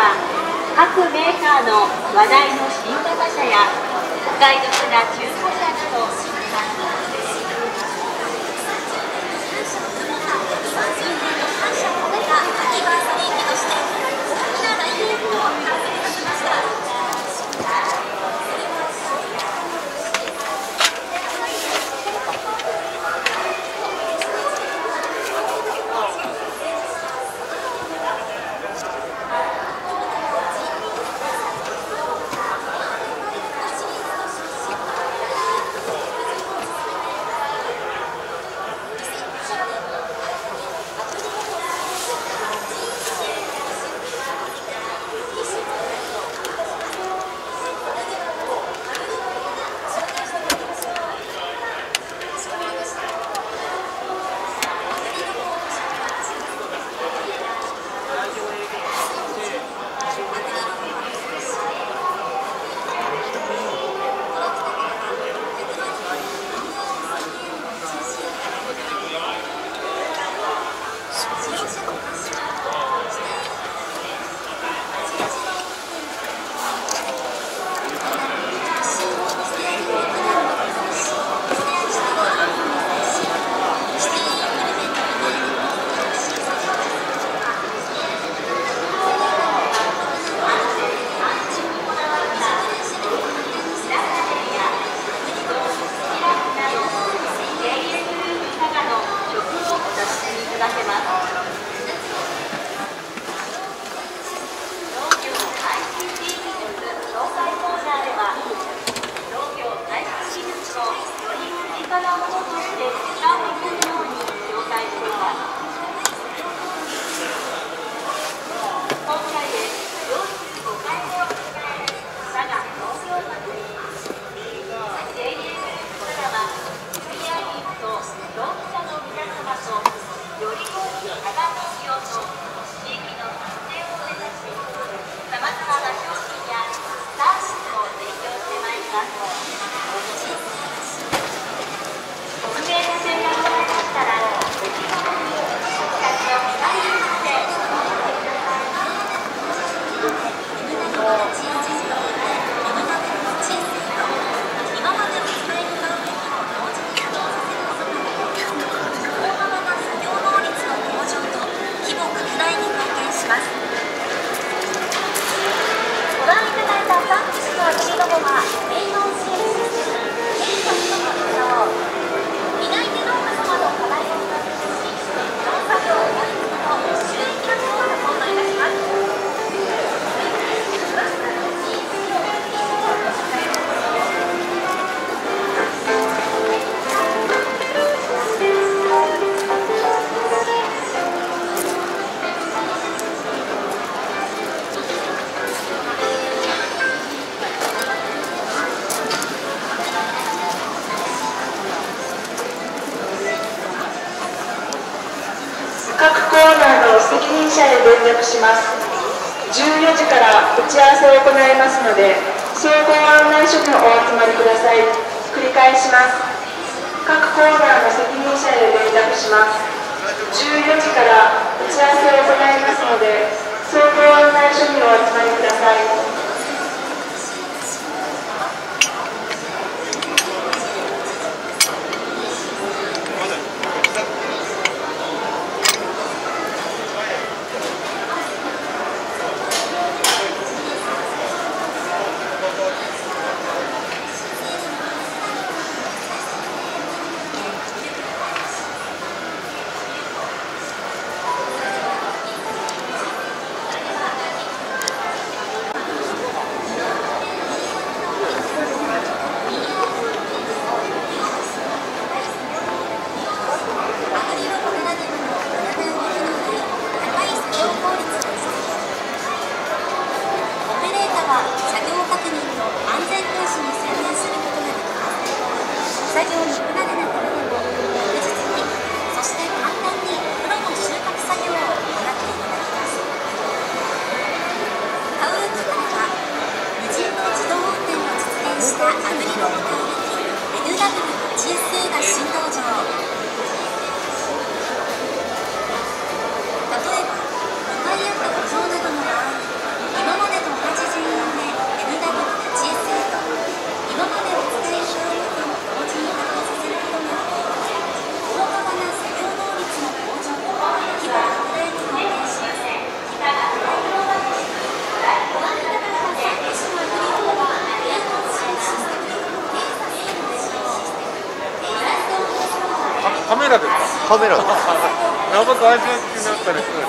は各メーカーの話題の新型車やお買い得な中古車などします。14時から打ち合わせを行いますので、総合案内所にお集まりください。繰り返します。各コーナーの責任者へ連絡します。14時から打ち合わせを行いますので、総合案内所にお集まりください。カメラです。ナバ大丈夫になったりする。